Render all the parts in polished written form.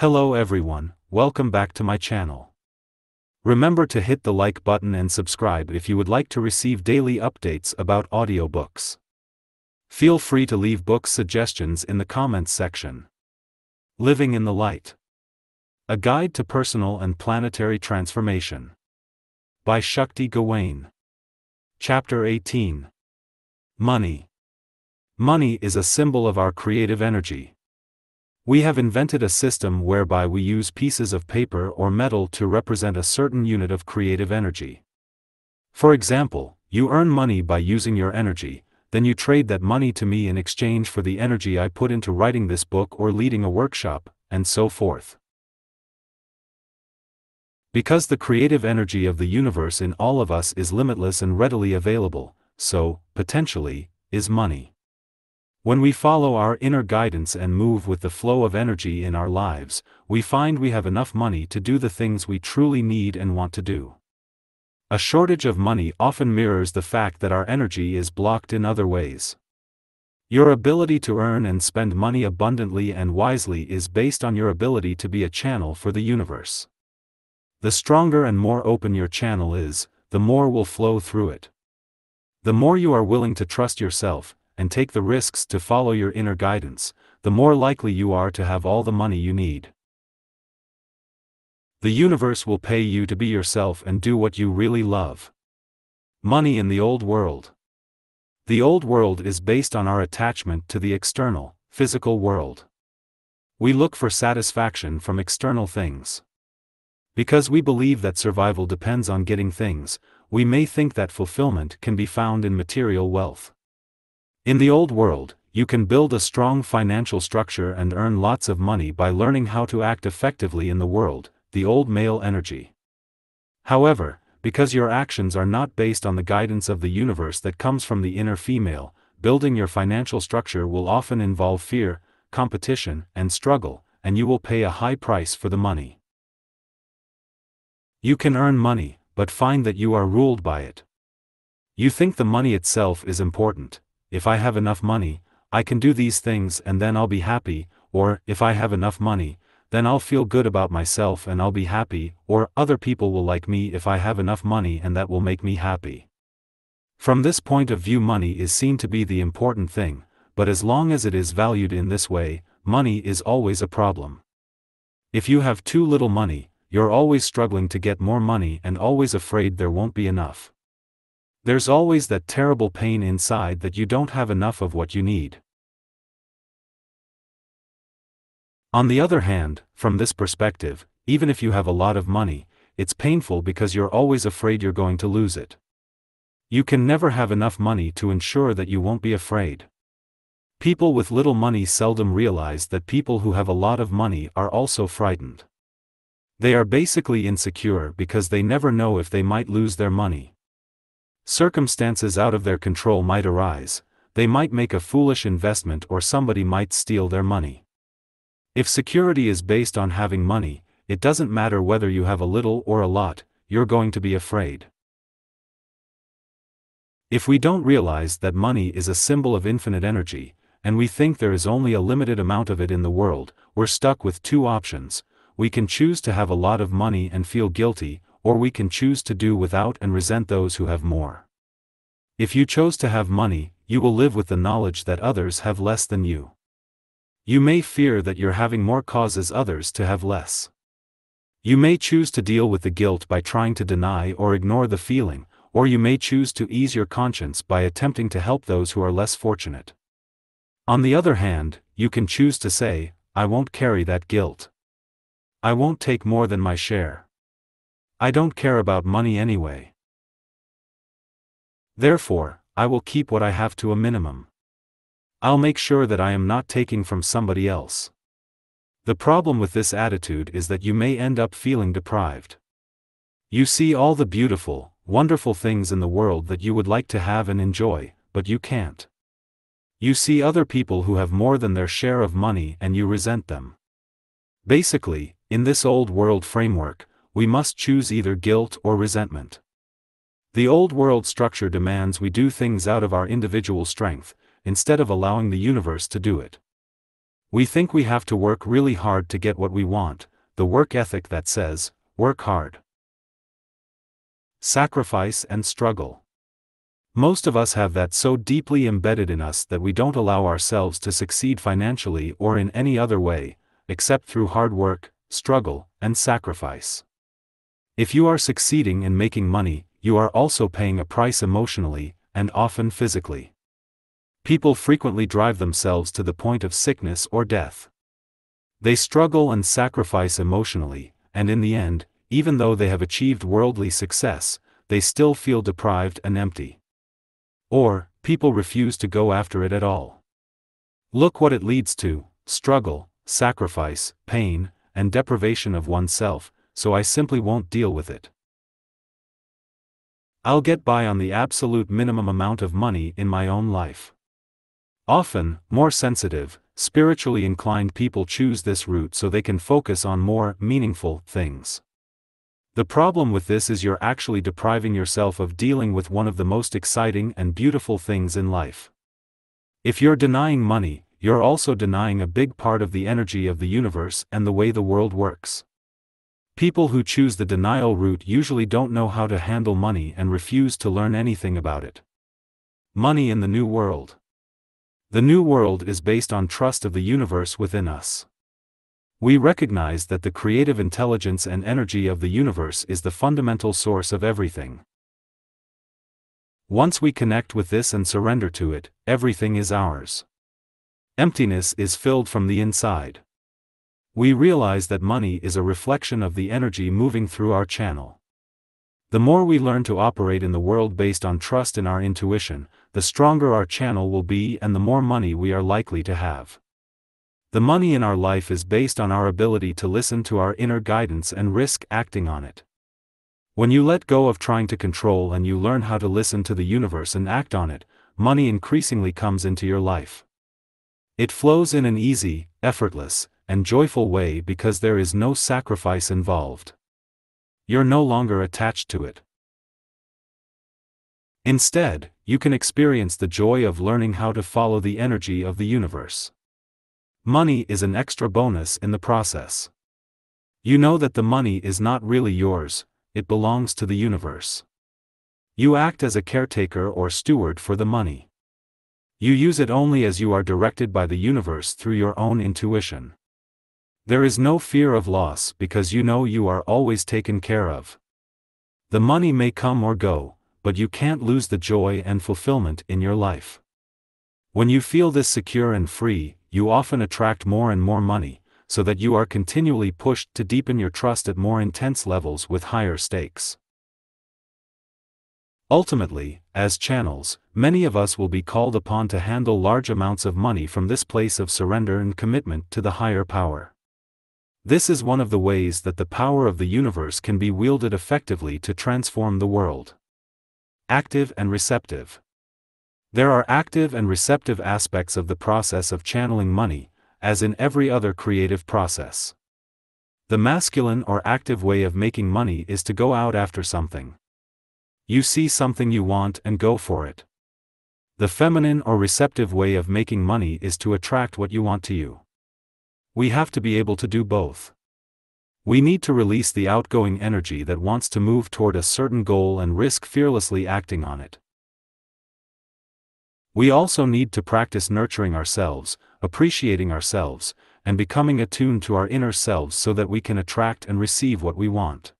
Hello everyone, welcome back to my channel. Remember to hit the like button and subscribe if you would like to receive daily updates about audiobooks. Feel free to leave book suggestions in the comments section. Living in the Light: A Guide to Personal and Planetary Transformation by Shakti Gawain. Chapter 18. Money. Money is a symbol of our creative energy. We have invented a system whereby we use pieces of paper or metal to represent a certain unit of creative energy. For example, you earn money by using your energy, then you trade that money to me in exchange for the energy I put into writing this book or leading a workshop, and so forth. Because the creative energy of the universe in all of us is limitless and readily available, so, potentially, is money. When we follow our inner guidance and move with the flow of energy in our lives, we find we have enough money to do the things we truly need and want to do. A shortage of money often mirrors the fact that our energy is blocked in other ways. Your ability to earn and spend money abundantly and wisely is based on your ability to be a channel for the universe. The stronger and more open your channel is, the more will flow through it. The more you are willing to trust yourself, and take the risks to follow your inner guidance, the more likely you are to have all the money you need. The universe will pay you to be yourself and do what you really love. Money in the old world. The old world is based on our attachment to the external, physical world. We look for satisfaction from external things. Because we believe that survival depends on getting things, we may think that fulfillment can be found in material wealth. In the old world, you can build a strong financial structure and earn lots of money by learning how to act effectively in the world, the old male energy. However, because your actions are not based on the guidance of the universe that comes from the inner female, building your financial structure will often involve fear, competition, and struggle, and you will pay a high price for the money. You can earn money, but find that you are ruled by it. You think the money itself is important. If I have enough money, I can do these things and then I'll be happy, or, if I have enough money, then I'll feel good about myself and I'll be happy, or, other people will like me if I have enough money and that will make me happy. From this point of view, money is seen to be the important thing, but as long as it is valued in this way, money is always a problem. If you have too little money, you're always struggling to get more money and always afraid there won't be enough. There's always that terrible pain inside that you don't have enough of what you need. On the other hand, from this perspective, even if you have a lot of money, it's painful because you're always afraid you're going to lose it. You can never have enough money to ensure that you won't be afraid. People with little money seldom realize that people who have a lot of money are also frightened. They are basically insecure because they never know if they might lose their money. Circumstances out of their control might arise, they might make a foolish investment or somebody might steal their money. If security is based on having money, it doesn't matter whether you have a little or a lot, you're going to be afraid. If we don't realize that money is a symbol of infinite energy, and we think there is only a limited amount of it in the world, we're stuck with two options. We can choose to have a lot of money and feel guilty, or we can choose to do without and resent those who have more. If you chose to have money, you will live with the knowledge that others have less than you. You may fear that your having more causes others to have less. You may choose to deal with the guilt by trying to deny or ignore the feeling, or you may choose to ease your conscience by attempting to help those who are less fortunate. On the other hand, you can choose to say, I won't carry that guilt. I won't take more than my share. I don't care about money anyway. Therefore, I will keep what I have to a minimum. I'll make sure that I am not taking from somebody else. The problem with this attitude is that you may end up feeling deprived. You see all the beautiful, wonderful things in the world that you would like to have and enjoy, but you can't. You see other people who have more than their share of money and you resent them. Basically, in this old world framework, we must choose either guilt or resentment. The old world structure demands we do things out of our individual strength, instead of allowing the universe to do it. We think we have to work really hard to get what we want, the work ethic that says, work hard. Sacrifice and struggle. Most of us have that so deeply embedded in us that we don't allow ourselves to succeed financially or in any other way, except through hard work, struggle, and sacrifice. If you are succeeding in making money, you are also paying a price emotionally, and often physically. People frequently drive themselves to the point of sickness or death. They struggle and sacrifice emotionally, and in the end, even though they have achieved worldly success, they still feel deprived and empty. Or, people refuse to go after it at all. Look what it leads to: struggle, sacrifice, pain, and deprivation of oneself, so I simply won't deal with it. I'll get by on the absolute minimum amount of money in my own life. Often, more sensitive, spiritually inclined people choose this route so they can focus on more meaningful things. The problem with this is you're actually depriving yourself of dealing with one of the most exciting and beautiful things in life. If you're denying money, you're also denying a big part of the energy of the universe and the way the world works. People who choose the denial route usually don't know how to handle money and refuse to learn anything about it. Money in the New World. The New World is based on trust of the universe within us. We recognize that the creative intelligence and energy of the universe is the fundamental source of everything. Once we connect with this and surrender to it, everything is ours. Emptiness is filled from the inside. We realize that money is a reflection of the energy moving through our channel. The more we learn to operate in the world based on trust in our intuition, the stronger our channel will be and the more money we are likely to have. The money in our life is based on our ability to listen to our inner guidance and risk acting on it. When you let go of trying to control and you learn how to listen to the universe and act on it, money increasingly comes into your life. It flows in an easy, effortless, and joyful way because there is no sacrifice involved. You're no longer attached to it. Instead, you can experience the joy of learning how to follow the energy of the universe. Money is an extra bonus in the process. You know that the money is not really yours, it belongs to the universe. You act as a caretaker or steward for the money. You use it only as you are directed by the universe through your own intuition. There is no fear of loss because you know you are always taken care of. The money may come or go, but you can't lose the joy and fulfillment in your life. When you feel this secure and free, you often attract more and more money, so that you are continually pushed to deepen your trust at more intense levels with higher stakes. Ultimately, as channels, many of us will be called upon to handle large amounts of money from this place of surrender and commitment to the higher power. This is one of the ways that the power of the universe can be wielded effectively to transform the world. Active and receptive. There are active and receptive aspects of the process of channeling money, as in every other creative process. The masculine or active way of making money is to go out after something. You see something you want and go for it. The feminine or receptive way of making money is to attract what you want to you. We have to be able to do both. We need to release the outgoing energy that wants to move toward a certain goal and risk fearlessly acting on it. We also need to practice nurturing ourselves, appreciating ourselves, and becoming attuned to our inner selves so that we can attract and receive what we want.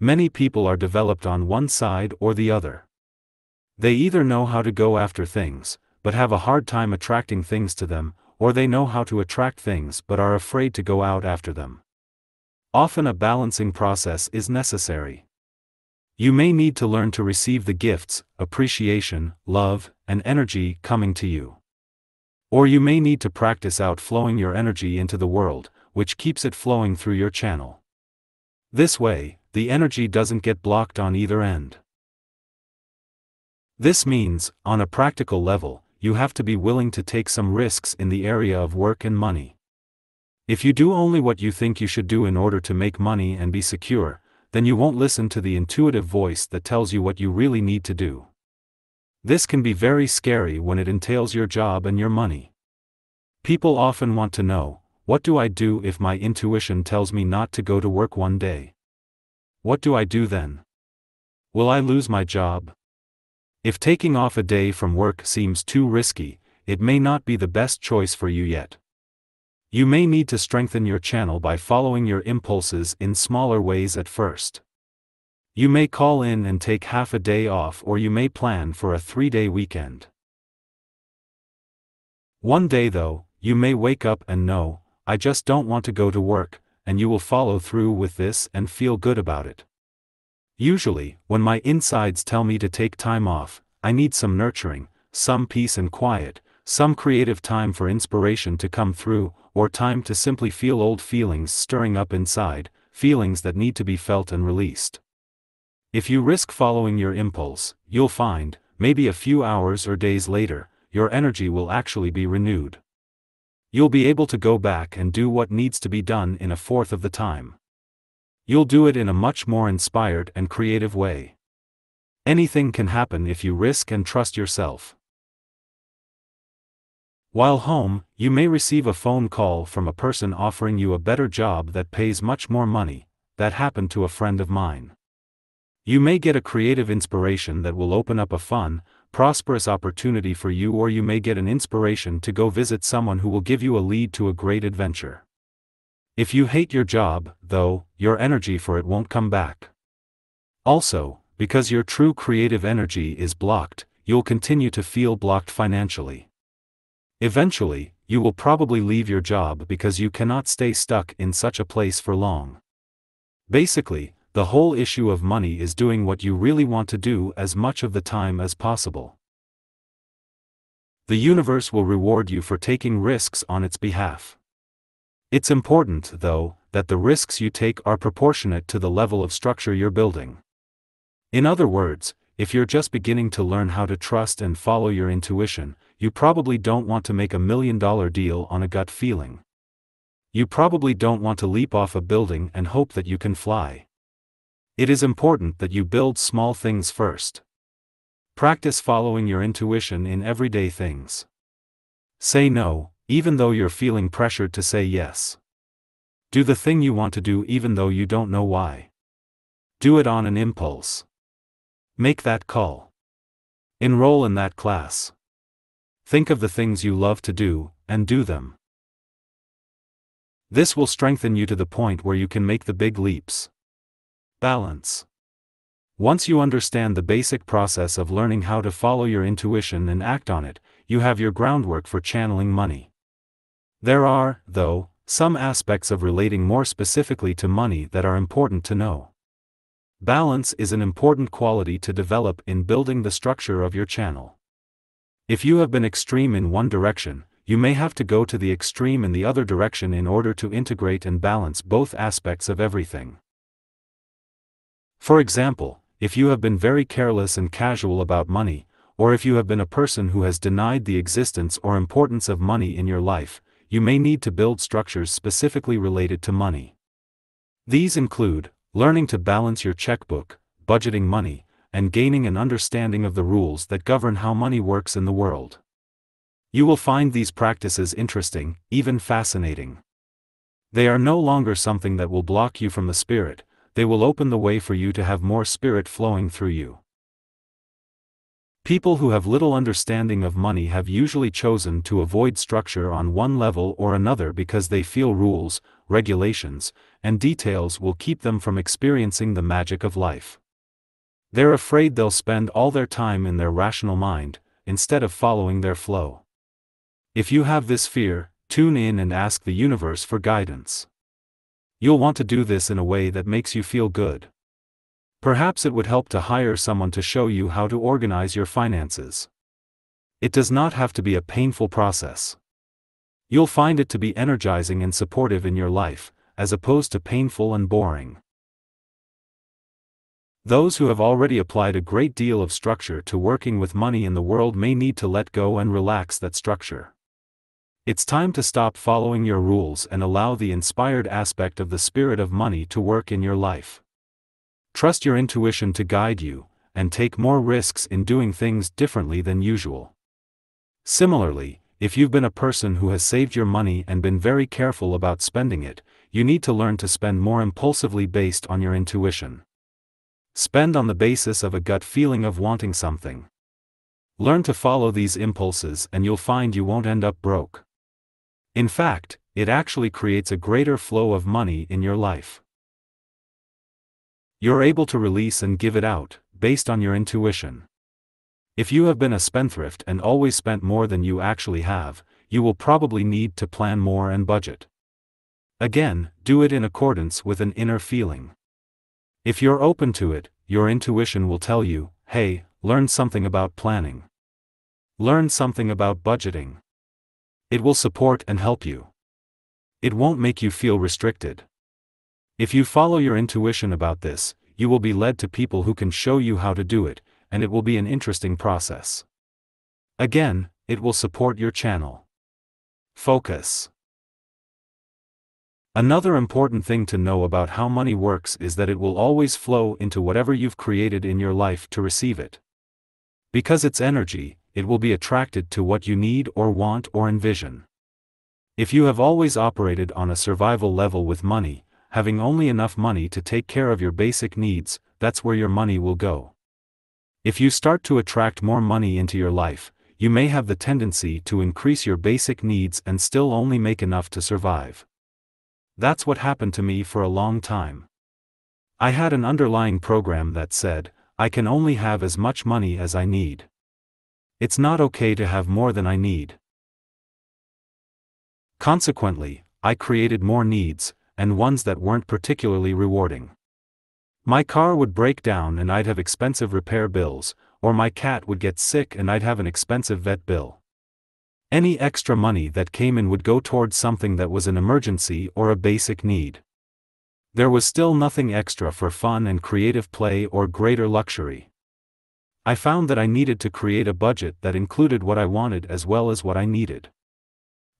Many people are developed on one side or the other. They either know how to go after things, but have a hard time attracting things to them, or they know how to attract things but are afraid to go out after them. Often a balancing process is necessary. You may need to learn to receive the gifts, appreciation, love, and energy coming to you. Or you may need to practice outflowing your energy into the world, which keeps it flowing through your channel. This way, the energy doesn't get blocked on either end. This means, on a practical level, you have to be willing to take some risks in the area of work and money. If you do only what you think you should do in order to make money and be secure, then you won't listen to the intuitive voice that tells you what you really need to do. This can be very scary when it entails your job and your money. People often want to know, what do I do if my intuition tells me not to go to work one day? What do I do then? Will I lose my job? If taking off a day from work seems too risky, it may not be the best choice for you yet. You may need to strengthen your channel by following your impulses in smaller ways at first. You may call in and take half a day off, or you may plan for a 3-day weekend. One day though, you may wake up and know, I just don't want to go to work, and you will follow through with this and feel good about it. Usually, when my insides tell me to take time off, I need some nurturing, some peace and quiet, some creative time for inspiration to come through, or time to simply feel old feelings stirring up inside, feelings that need to be felt and released. If you risk following your impulse, you'll find, maybe a few hours or days later, your energy will actually be renewed. You'll be able to go back and do what needs to be done in a fourth of the time. You'll do it in a much more inspired and creative way. Anything can happen if you risk and trust yourself. While home, you may receive a phone call from a person offering you a better job that pays much more money. That happened to a friend of mine. You may get a creative inspiration that will open up a fun, prosperous opportunity for you, or you may get an inspiration to go visit someone who will give you a lead to a great adventure. If you hate your job, though, your energy for it won't come back. Also, because your true creative energy is blocked, you'll continue to feel blocked financially. Eventually, you will probably leave your job because you cannot stay stuck in such a place for long. Basically, the whole issue of money is doing what you really want to do as much of the time as possible. The universe will reward you for taking risks on its behalf. It's important, though, that the risks you take are proportionate to the level of structure you're building. In other words, if you're just beginning to learn how to trust and follow your intuition, you probably don't want to make $1 million deal on a gut feeling. You probably don't want to leap off a building and hope that you can fly. It is important that you build small things first. Practice following your intuition in everyday things. Say no, even though you're feeling pressured to say yes. Do the thing you want to do even though you don't know why. Do it on an impulse. Make that call. Enroll in that class. Think of the things you love to do, and do them. This will strengthen you to the point where you can make the big leaps. Balance. Once you understand the basic process of learning how to follow your intuition and act on it, you have your groundwork for channeling money. There are, though, some aspects of relating more specifically to money that are important to know. Balance is an important quality to develop in building the structure of your channel. If you have been extreme in one direction, you may have to go to the extreme in the other direction in order to integrate and balance both aspects of everything. For example, if you have been very careless and casual about money, or if you have been a person who has denied the existence or importance of money in your life, you may need to build structures specifically related to money. These include learning to balance your checkbook, budgeting money, and gaining an understanding of the rules that govern how money works in the world. You will find these practices interesting, even fascinating. They are no longer something that will block you from the spirit, they will open the way for you to have more spirit flowing through you. People who have little understanding of money have usually chosen to avoid structure on one level or another because they feel rules, regulations, and details will keep them from experiencing the magic of life. They're afraid they'll spend all their time in their rational mind, instead of following their flow. If you have this fear, tune in and ask the universe for guidance. You'll want to do this in a way that makes you feel good. Perhaps it would help to hire someone to show you how to organize your finances. It does not have to be a painful process. You'll find it to be energizing and supportive in your life, as opposed to painful and boring. Those who have already applied a great deal of structure to working with money in the world may need to let go and relax that structure. It's time to stop following your rules and allow the inspired aspect of the spirit of money to work in your life. Trust your intuition to guide you, and take more risks in doing things differently than usual. Similarly, if you've been a person who has saved your money and been very careful about spending it, you need to learn to spend more impulsively based on your intuition. Spend on the basis of a gut feeling of wanting something. Learn to follow these impulses and you'll find you won't end up broke. In fact, it actually creates a greater flow of money in your life. You're able to release and give it out, based on your intuition. If you have been a spendthrift and always spent more than you actually have, you will probably need to plan more and budget. Again, do it in accordance with an inner feeling. If you're open to it, your intuition will tell you, hey, learn something about planning. Learn something about budgeting. It will support and help you. It won't make you feel restricted. If you follow your intuition about this, you will be led to people who can show you how to do it, and it will be an interesting process. Again, it will support your channel. Focus. Another important thing to know about how money works is that it will always flow into whatever you've created in your life to receive it. Because it's energy, it will be attracted to what you need or want or envision. If you have always operated on a survival level with money, having only enough money to take care of your basic needs, that's where your money will go. If you start to attract more money into your life, you may have the tendency to increase your basic needs and still only make enough to survive. That's what happened to me for a long time. I had an underlying program that said, I can only have as much money as I need. It's not okay to have more than I need. Consequently, I created more needs, and ones that weren't particularly rewarding. My car would break down and I'd have expensive repair bills, or my cat would get sick and I'd have an expensive vet bill. Any extra money that came in would go towards something that was an emergency or a basic need. There was still nothing extra for fun and creative play or greater luxury. I found that I needed to create a budget that included what I wanted as well as what I needed.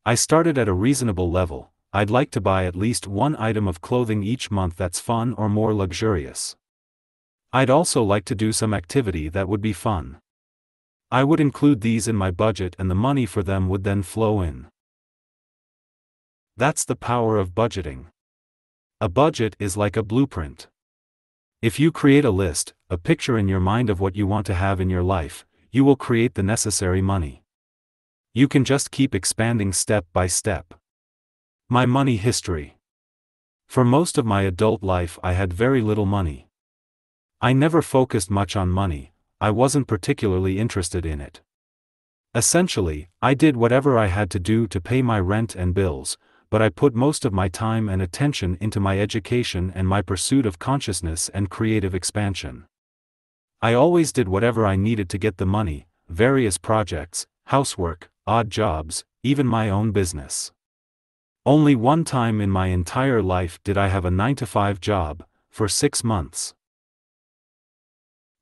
I started at a reasonable level. I'd like to buy at least one item of clothing each month that's fun or more luxurious. I'd also like to do some activity that would be fun. I would include these in my budget and the money for them would then flow in. That's the power of budgeting. A budget is like a blueprint. If you create a list, a picture in your mind of what you want to have in your life, you will create the necessary money. You can just keep expanding step by step. My money history. For most of my adult life I had very little money. I never focused much on money, I wasn't particularly interested in it. Essentially, I did whatever I had to do to pay my rent and bills, but I put most of my time and attention into my education and my pursuit of consciousness and creative expansion. I always did whatever I needed to get the money, various projects, housework, odd jobs, even my own business. Only one time in my entire life did I have a 9-to-5 job, for 6 months.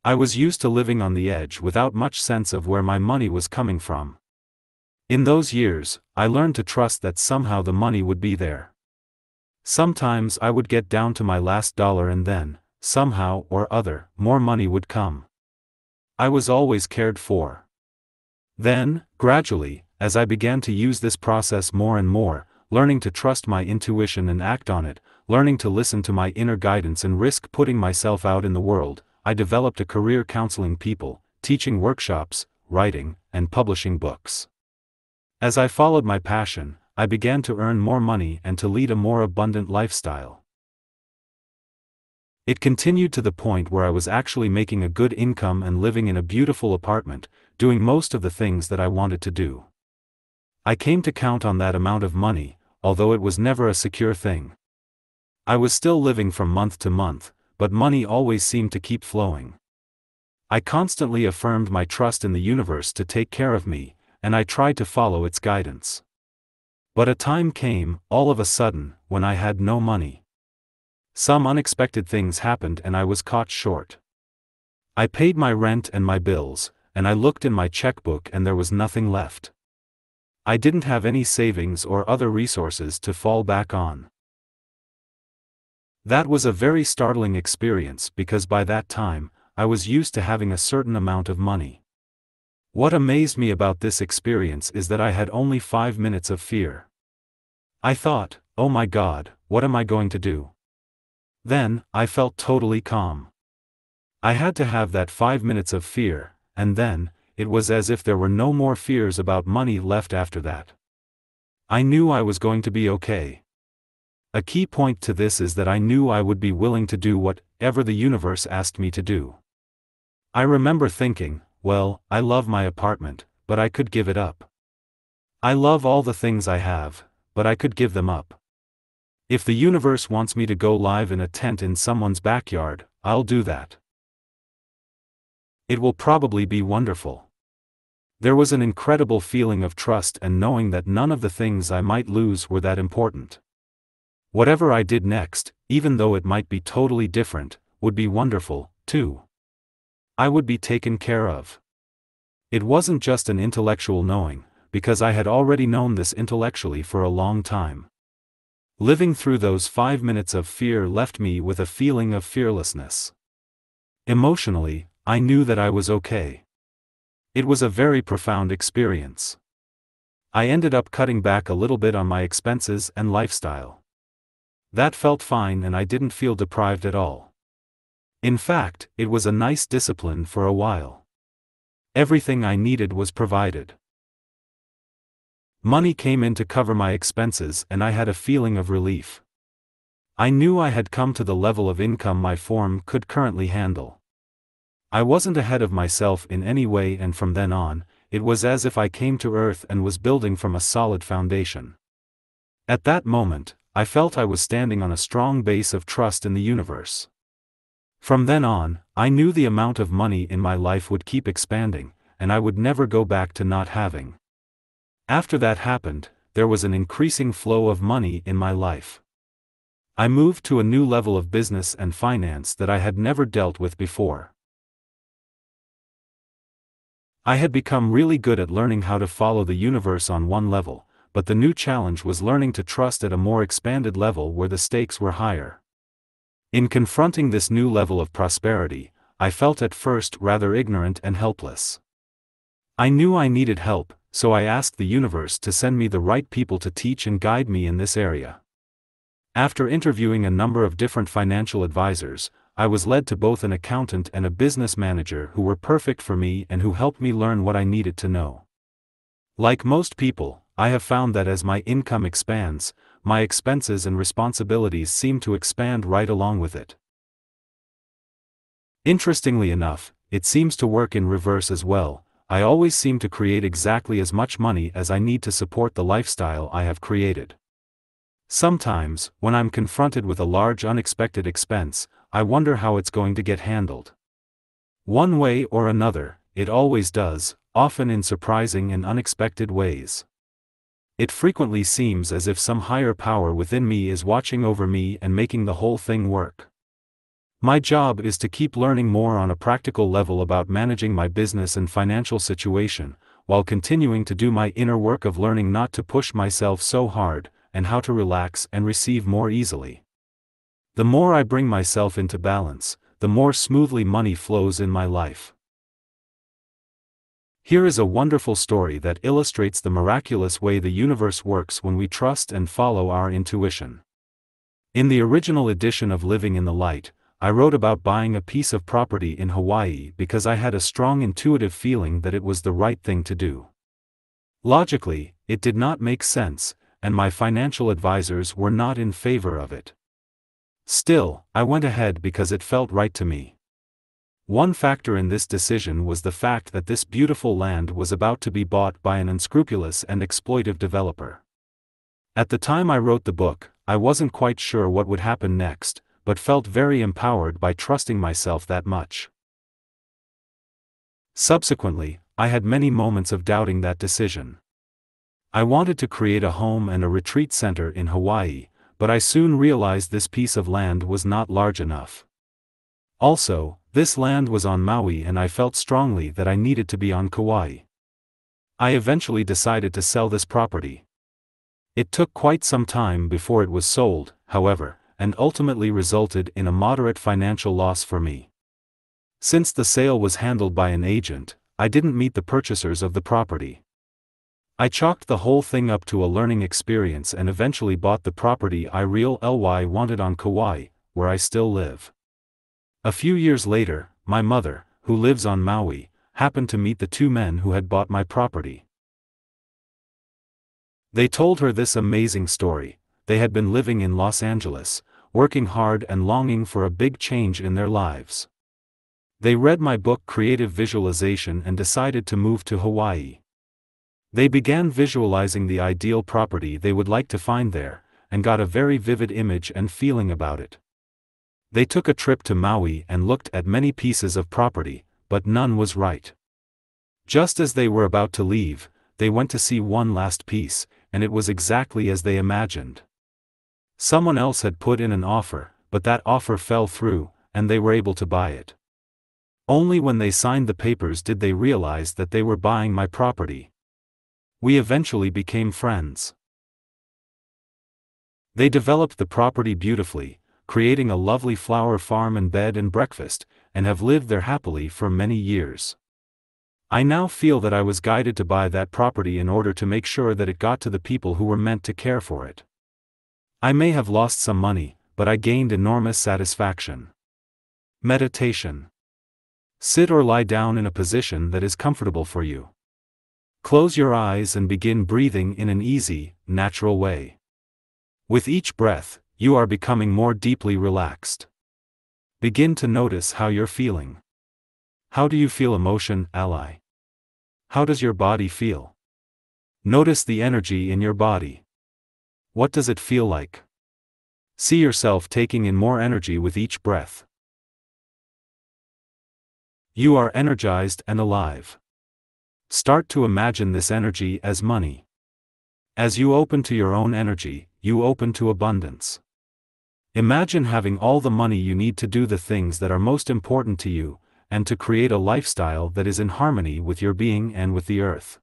I was used to living on the edge without much sense of where my money was coming from. In those years, I learned to trust that somehow the money would be there. Sometimes I would get down to my last dollar and then, somehow or other, more money would come. I was always cared for. Then, gradually, as I began to use this process more and more, learning to trust my intuition and act on it, learning to listen to my inner guidance and risk putting myself out in the world, I developed a career counseling people, teaching workshops, writing, and publishing books. As I followed my passion, I began to earn more money and to lead a more abundant lifestyle. It continued to the point where I was actually making a good income and living in a beautiful apartment, doing most of the things that I wanted to do. I came to count on that amount of money, although it was never a secure thing. I was still living from month to month, but money always seemed to keep flowing. I constantly affirmed my trust in the universe to take care of me, and I tried to follow its guidance. But a time came, all of a sudden, when I had no money. Some unexpected things happened and I was caught short. I paid my rent and my bills, and I looked in my checkbook and there was nothing left. I didn't have any savings or other resources to fall back on. That was a very startling experience because by that time, I was used to having a certain amount of money. What amazed me about this experience is that I had only 5 minutes of fear. I thought, oh my God, what am I going to do? Then, I felt totally calm. I had to have that 5 minutes of fear, and then, it was as if there were no more fears about money left after that. I knew I was going to be okay. A key point to this is that I knew I would be willing to do whatever the universe asked me to do. I remember thinking, well, I love my apartment, but I could give it up. I love all the things I have, but I could give them up. If the universe wants me to go live in a tent in someone's backyard, I'll do that. It will probably be wonderful. There was an incredible feeling of trust and knowing that none of the things I might lose were that important. Whatever I did next, even though it might be totally different, would be wonderful, too. I would be taken care of. It wasn't just an intellectual knowing, because I had already known this intellectually for a long time. Living through those 5 minutes of fear left me with a feeling of fearlessness. Emotionally, I knew that I was okay. It was a very profound experience. I ended up cutting back a little bit on my expenses and lifestyle. That felt fine and I didn't feel deprived at all. In fact, it was a nice discipline for a while. Everything I needed was provided. Money came in to cover my expenses and I had a feeling of relief. I knew I had come to the level of income my firm could currently handle. I wasn't ahead of myself in any way and from then on, it was as if I came to earth and was building from a solid foundation. At that moment, I felt I was standing on a strong base of trust in the universe. From then on, I knew the amount of money in my life would keep expanding, and I would never go back to not having. After that happened, there was an increasing flow of money in my life. I moved to a new level of business and finance that I had never dealt with before. I had become really good at learning how to follow the universe on one level, but the new challenge was learning to trust at a more expanded level where the stakes were higher. In confronting this new level of prosperity, I felt at first rather ignorant and helpless. I knew I needed help, so I asked the universe to send me the right people to teach and guide me in this area. After interviewing a number of different financial advisors, I was led to both an accountant and a business manager who were perfect for me and who helped me learn what I needed to know. Like most people, I have found that as my income expands, my expenses and responsibilities seem to expand right along with it. Interestingly enough, it seems to work in reverse as well. I always seem to create exactly as much money as I need to support the lifestyle I have created. Sometimes, when I'm confronted with a large unexpected expense, I wonder how it's going to get handled. One way or another, it always does, often in surprising and unexpected ways. It frequently seems as if some higher power within me is watching over me and making the whole thing work. My job is to keep learning more on a practical level about managing my business and financial situation, while continuing to do my inner work of learning not to push myself so hard, and how to relax and receive more easily. The more I bring myself into balance, the more smoothly money flows in my life. Here is a wonderful story that illustrates the miraculous way the universe works when we trust and follow our intuition. In the original edition of Living in the Light, I wrote about buying a piece of property in Hawaii because I had a strong intuitive feeling that it was the right thing to do. Logically, it did not make sense, and my financial advisors were not in favor of it. Still, I went ahead because it felt right to me. One factor in this decision was the fact that this beautiful land was about to be bought by an unscrupulous and exploitive developer. At the time I wrote the book, I wasn't quite sure what would happen next, but felt very empowered by trusting myself that much. Subsequently, I had many moments of doubting that decision. I wanted to create a home and a retreat center in Hawaii, but I soon realized this piece of land was not large enough. Also, this land was on Maui and I felt strongly that I needed to be on Kauai. I eventually decided to sell this property. It took quite some time before it was sold, however, and ultimately resulted in a moderate financial loss for me. Since the sale was handled by an agent, I didn't meet the purchasers of the property. I chalked the whole thing up to a learning experience and eventually bought the property I really wanted on Kauai, where I still live. A few years later, my mother, who lives on Maui, happened to meet the two men who had bought my property. They told her this amazing story. They had been living in Los Angeles, working hard and longing for a big change in their lives. They read my book Creative Visualization and decided to move to Hawaii. They began visualizing the ideal property they would like to find there, and got a very vivid image and feeling about it. They took a trip to Maui and looked at many pieces of property, but none was right. Just as they were about to leave, they went to see one last piece, and it was exactly as they imagined. Someone else had put in an offer, but that offer fell through, and they were able to buy it. Only when they signed the papers did they realize that they were buying my property. We eventually became friends. They developed the property beautifully, creating a lovely flower farm and bed and breakfast, and have lived there happily for many years. I now feel that I was guided to buy that property in order to make sure that it got to the people who were meant to care for it. I may have lost some money, but I gained enormous satisfaction. Meditation. Sit or lie down in a position that is comfortable for you. Close your eyes and begin breathing in an easy, natural way. With each breath, you are becoming more deeply relaxed. Begin to notice how you're feeling. How do you feel emotion, ally? How does your body feel? Notice the energy in your body. What does it feel like? See yourself taking in more energy with each breath. You are energized and alive. Start to imagine this energy as money. As you open to your own energy, you open to abundance. Imagine having all the money you need to do the things that are most important to you, and to create a lifestyle that is in harmony with your being and with the earth.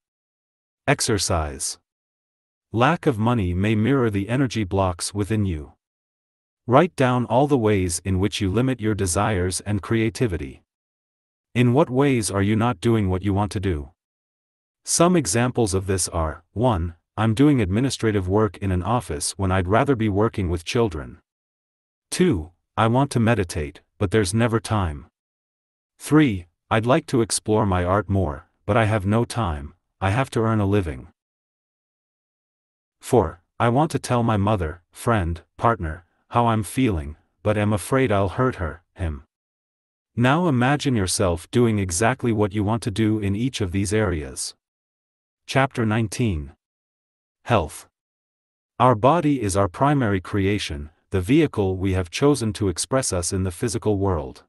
Exercise. Lack of money may mirror the energy blocks within you. Write down all the ways in which you limit your desires and creativity. In what ways are you not doing what you want to do? Some examples of this are, 1. I'm doing administrative work in an office when I'd rather be working with children. 2. I want to meditate, but there's never time. 3. I'd like to explore my art more, but I have no time, I have to earn a living. 4. I want to tell my mother, friend, partner, how I'm feeling, but am afraid I'll hurt her, him. Now imagine yourself doing exactly what you want to do in each of these areas. Chapter 19. Health. Our body is our primary creation, the vehicle we have chosen to express us in the physical world.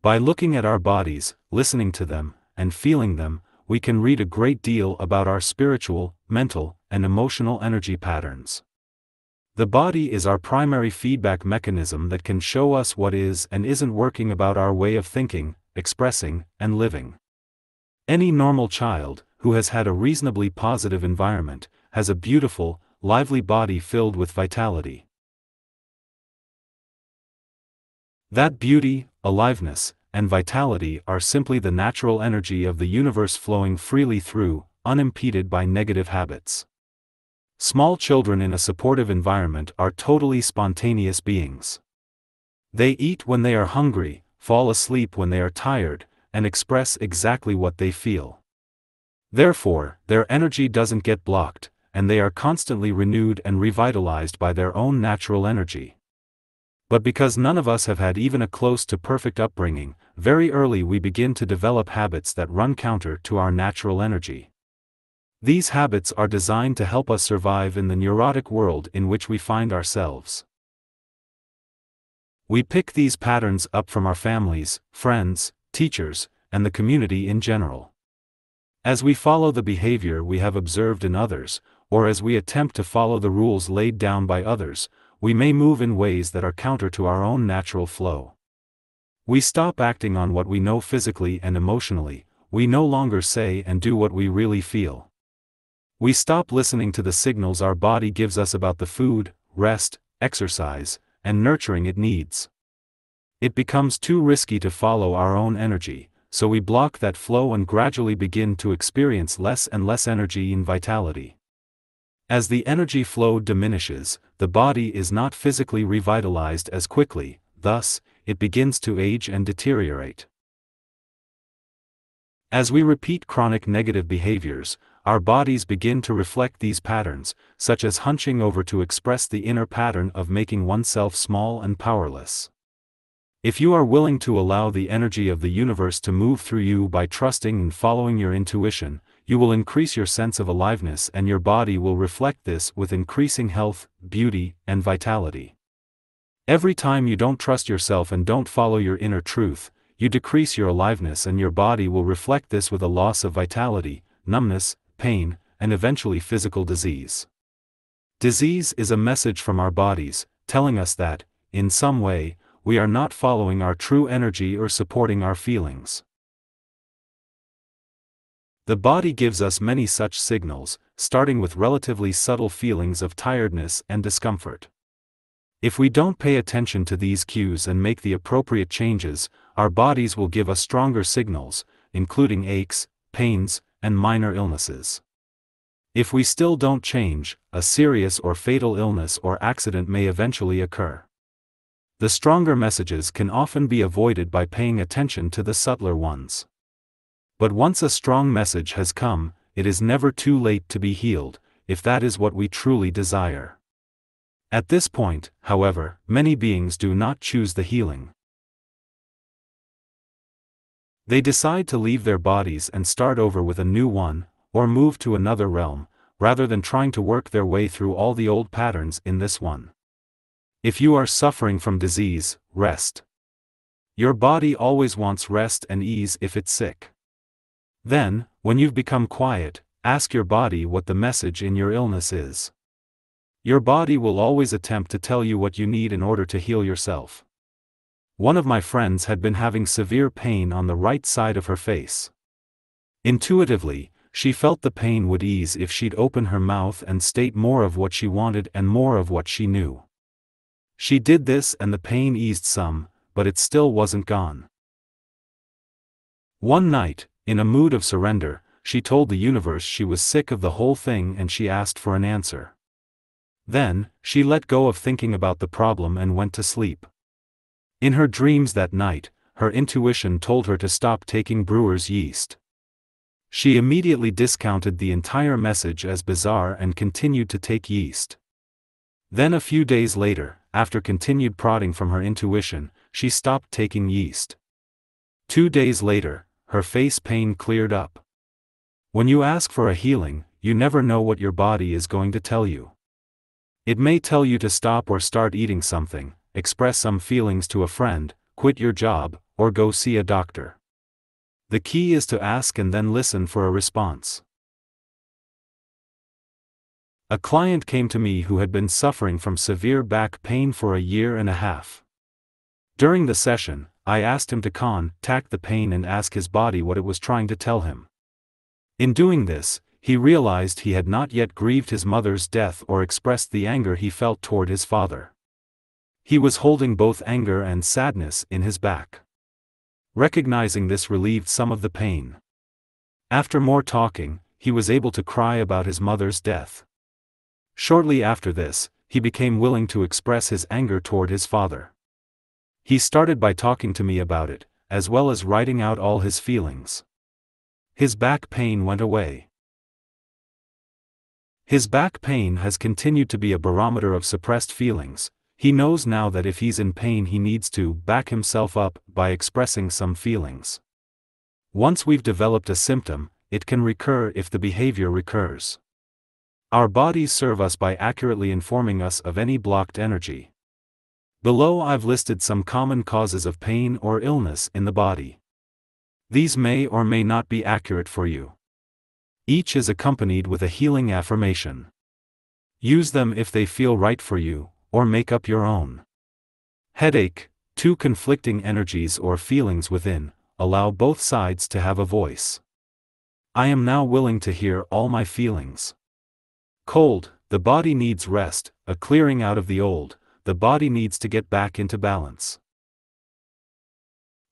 By looking at our bodies, listening to them, and feeling them, we can read a great deal about our spiritual, mental, and emotional energy patterns. The body is our primary feedback mechanism that can show us what is and isn't working about our way of thinking, expressing, and living. Any normal child, who has had a reasonably positive environment, has a beautiful, lively body filled with vitality. That beauty, aliveness, and vitality are simply the natural energy of the universe flowing freely through, unimpeded by negative habits. Small children in a supportive environment are totally spontaneous beings. They eat when they are hungry, fall asleep when they are tired, and express exactly what they feel. Therefore, their energy doesn't get blocked, and they are constantly renewed and revitalized by their own natural energy. But because none of us have had even a close to perfect upbringing, very early we begin to develop habits that run counter to our natural energy. These habits are designed to help us survive in the neurotic world in which we find ourselves. We pick these patterns up from our families, friends, teachers, and the community in general. As we follow the behavior we have observed in others, or as we attempt to follow the rules laid down by others, we may move in ways that are counter to our own natural flow. We stop acting on what we know physically and emotionally, we no longer say and do what we really feel. We stop listening to the signals our body gives us about the food, rest, exercise, and nurturing it needs. It becomes too risky to follow our own energy, so we block that flow and gradually begin to experience less and less energy and vitality. As the energy flow diminishes, the body is not physically revitalized as quickly, thus, it begins to age and deteriorate. As we repeat chronic negative behaviors, our bodies begin to reflect these patterns, such as hunching over to express the inner pattern of making oneself small and powerless. If you are willing to allow the energy of the universe to move through you by trusting and following your intuition, you will increase your sense of aliveness and your body will reflect this with increasing health, beauty, and vitality. Every time you don't trust yourself and don't follow your inner truth, you decrease your aliveness and your body will reflect this with a loss of vitality, numbness, pain, and eventually physical disease. Disease is a message from our bodies, telling us that, in some way, we are not following our true energy or supporting our feelings. The body gives us many such signals, starting with relatively subtle feelings of tiredness and discomfort. If we don't pay attention to these cues and make the appropriate changes, our bodies will give us stronger signals, including aches, pains, and minor illnesses. If we still don't change, a serious or fatal illness or accident may eventually occur. The stronger messages can often be avoided by paying attention to the subtler ones. But once a strong message has come, it is never too late to be healed, if that is what we truly desire. At this point, however, many beings do not choose the healing. They decide to leave their bodies and start over with a new one, or move to another realm, rather than trying to work their way through all the old patterns in this one. If you are suffering from disease, rest. Your body always wants rest and ease if it's sick. Then, when you've become quiet, ask your body what the message in your illness is. Your body will always attempt to tell you what you need in order to heal yourself. One of my friends had been having severe pain on the right side of her face. Intuitively, she felt the pain would ease if she'd open her mouth and state more of what she wanted and more of what she knew. She did this and the pain eased some, but it still wasn't gone. One night, in a mood of surrender, she told the universe she was sick of the whole thing and she asked for an answer. Then, she let go of thinking about the problem and went to sleep. In her dreams that night, her intuition told her to stop taking brewer's yeast. She immediately discounted the entire message as bizarre and continued to take yeast. Then a few days later, after continued prodding from her intuition, she stopped taking yeast. 2 days later, her face pain cleared up. When you ask for a healing, you never know what your body is going to tell you. It may tell you to stop or start eating something, express some feelings to a friend, quit your job, or go see a doctor. The key is to ask and then listen for a response. A client came to me who had been suffering from severe back pain for a year and a half. During the session, I asked him to contact the pain and ask his body what it was trying to tell him. In doing this, he realized he had not yet grieved his mother's death or expressed the anger he felt toward his father. He was holding both anger and sadness in his back. Recognizing this relieved some of the pain. After more talking, he was able to cry about his mother's death. Shortly after this, he became willing to express his anger toward his father. He started by talking to me about it, as well as writing out all his feelings. His back pain went away. His back pain has continued to be a barometer of suppressed feelings. He knows now that if he's in pain he needs to back himself up by expressing some feelings. Once we've developed a symptom, it can recur if the behavior recurs. Our bodies serve us by accurately informing us of any blocked energy. Below I've listed some common causes of pain or illness in the body. These may or may not be accurate for you. Each is accompanied with a healing affirmation. Use them if they feel right for you, or make up your own. Headache, two conflicting energies or feelings within, allow both sides to have a voice. I am now willing to hear all my feelings. Cold, the body needs rest, a clearing out of the old, the body needs to get back into balance.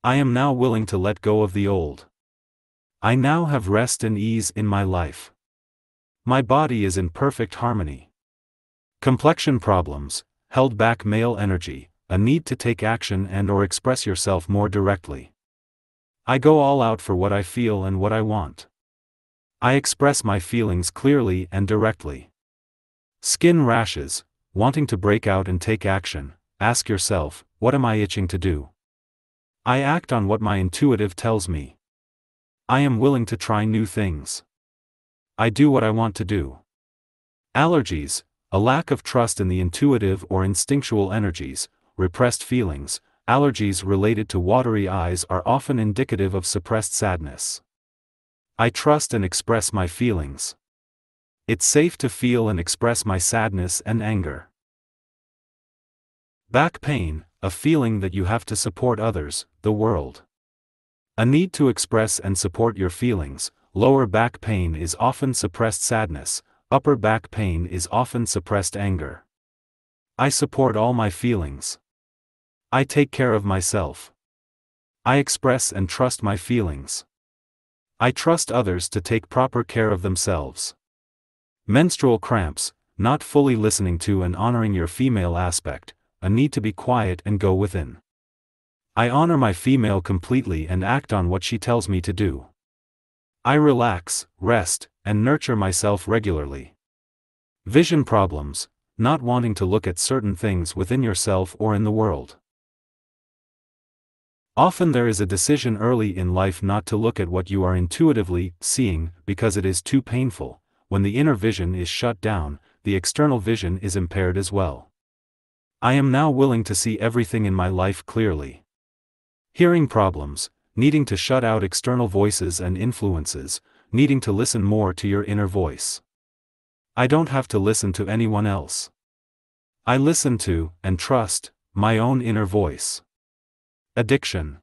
I am now willing to let go of the old. I now have rest and ease in my life. My body is in perfect harmony. Complexion problems, held back male energy, a need to take action and/or express yourself more directly. I go all out for what I feel and what I want. I express my feelings clearly and directly. Skin rashes, wanting to break out and take action, ask yourself, what am I itching to do? I act on what my intuitive tells me. I am willing to try new things. I do what I want to do. Allergies, a lack of trust in the intuitive or instinctual energies, repressed feelings. Allergies related to watery eyes are often indicative of suppressed sadness. I trust and express my feelings. It's safe to feel and express my sadness and anger. Back pain, a feeling that you have to support others, the world. A need to express and support your feelings. Lower back pain is often suppressed sadness, upper back pain is often suppressed anger. I support all my feelings. I take care of myself. I express and trust my feelings. I trust others to take proper care of themselves. Menstrual cramps, not fully listening to and honoring your female aspect, a need to be quiet and go within. I honor my female completely and act on what she tells me to do. I relax, rest, and nurture myself regularly. Vision problems, not wanting to look at certain things within yourself or in the world. Often there is a decision early in life not to look at what you are intuitively seeing because it is too painful. When the inner vision is shut down, the external vision is impaired as well. I am now willing to see everything in my life clearly. Hearing problems, needing to shut out external voices and influences, needing to listen more to your inner voice. I don't have to listen to anyone else. I listen to, and trust, my own inner voice. Addiction.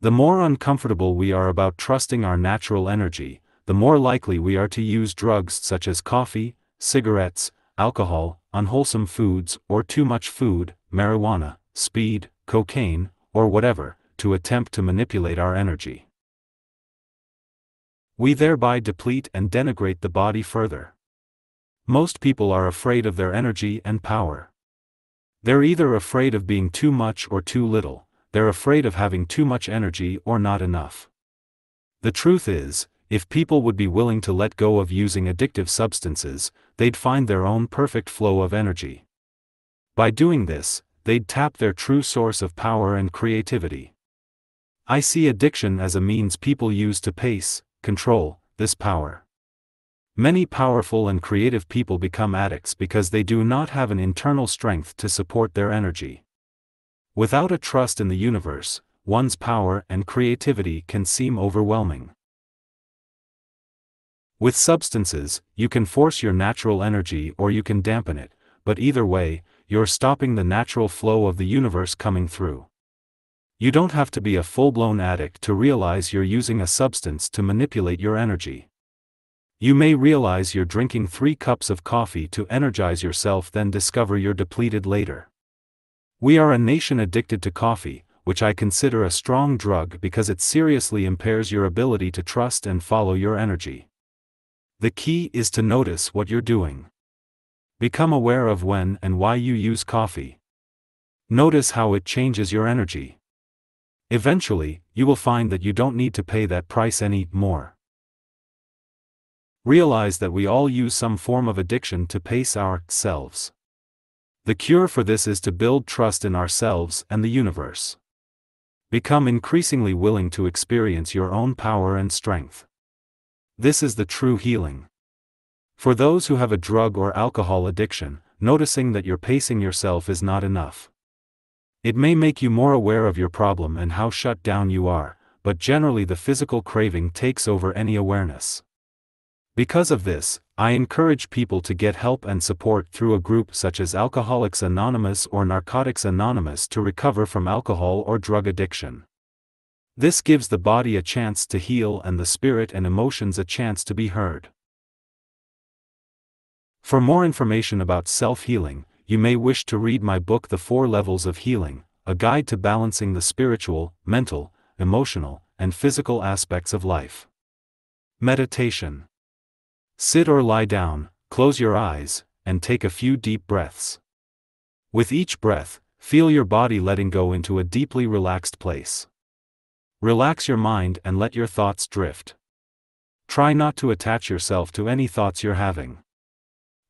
The more uncomfortable we are about trusting our natural energy, the more likely we are to use drugs such as coffee, cigarettes, alcohol, unwholesome foods or too much food, marijuana, speed, cocaine, or whatever, to attempt to manipulate our energy. We thereby deplete and denigrate the body further. Most people are afraid of their energy and power. They're either afraid of being too much or too little, they're afraid of having too much energy or not enough. The truth is, if people would be willing to let go of using addictive substances, they'd find their own perfect flow of energy. By doing this, they'd tap their true source of power and creativity. I see addiction as a means people use to pace, control, this power. Many powerful and creative people become addicts because they do not have an internal strength to support their energy. Without a trust in the universe, one's power and creativity can seem overwhelming. With substances, you can force your natural energy or you can dampen it, but either way, you're stopping the natural flow of the universe coming through. You don't have to be a full-blown addict to realize you're using a substance to manipulate your energy. You may realize you're drinking 3 cups of coffee to energize yourself, then discover you're depleted later. We are a nation addicted to coffee, which I consider a strong drug because it seriously impairs your ability to trust and follow your energy. The key is to notice what you're doing. Become aware of when and why you use coffee. Notice how it changes your energy. Eventually, you will find that you don't need to pay that price any more. Realize that we all use some form of addiction to pace ourselves. The cure for this is to build trust in ourselves and the universe. Become increasingly willing to experience your own power and strength. This is the true healing. For those who have a drug or alcohol addiction, noticing that you're pacing yourself is not enough. It may make you more aware of your problem and how shut down you are, but generally the physical craving takes over any awareness. Because of this, I encourage people to get help and support through a group such as Alcoholics Anonymous or Narcotics Anonymous to recover from alcohol or drug addiction. This gives the body a chance to heal and the spirit and emotions a chance to be heard. For more information about self-healing, you may wish to read my book The Four Levels of Healing, a guide to balancing the spiritual, mental, emotional, and physical aspects of life. Meditation. Sit or lie down, close your eyes, and take a few deep breaths. With each breath, feel your body letting go into a deeply relaxed place. Relax your mind and let your thoughts drift. Try not to attach yourself to any thoughts you're having.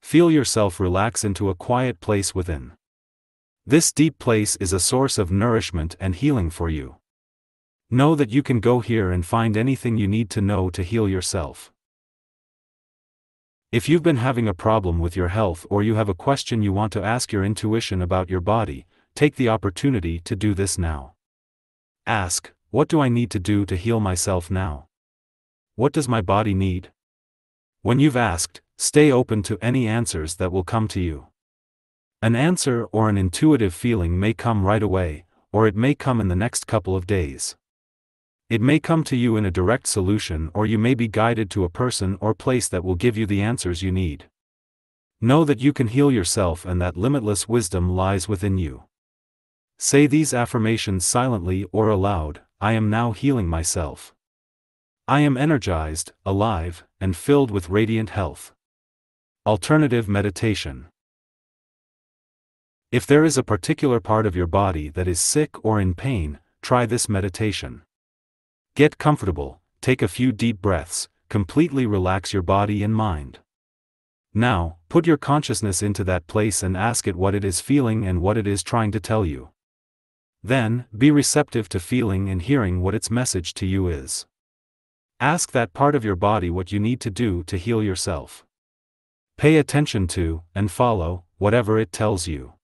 Feel yourself relax into a quiet place within. This deep place is a source of nourishment and healing for you. Know that you can go here and find anything you need to know to heal yourself. If you've been having a problem with your health or you have a question you want to ask your intuition about your body, take the opportunity to do this now. Ask, what do I need to do to heal myself now? What does my body need? When you've asked, stay open to any answers that will come to you. An answer or an intuitive feeling may come right away, or it may come in the next couple of days. It may come to you in a direct solution, or you may be guided to a person or place that will give you the answers you need. Know that you can heal yourself and that limitless wisdom lies within you. Say these affirmations silently or aloud. I am now healing myself. I am energized, alive, and filled with radiant health. Alternative meditation. If there is a particular part of your body that is sick or in pain, try this meditation. Get comfortable, take a few deep breaths, completely relax your body and mind. Now, put your consciousness into that place and ask it what it is feeling and what it is trying to tell you. Then, be receptive to feeling and hearing what its message to you is. Ask that part of your body what you need to do to heal yourself. Pay attention to, and follow, whatever it tells you.